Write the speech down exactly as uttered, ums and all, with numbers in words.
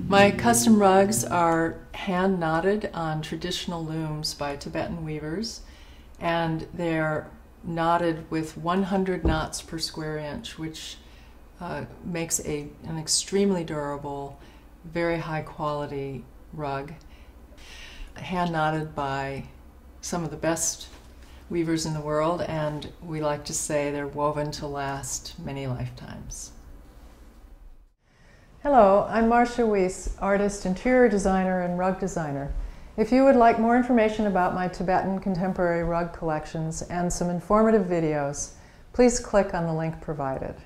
My custom rugs are hand knotted on traditional looms by Tibetan weavers, and they're knotted with one hundred knots per square inch, which uh, makes a, an extremely durable, very high quality rug. Hand knotted by some of the best weavers in the world, and we like to say they're woven to last many lifetimes. Hello, I'm Marcia Weese, artist, interior designer, and rug designer. If you would like more information about my Tibetan contemporary rug collections and some informative videos, please click on the link provided.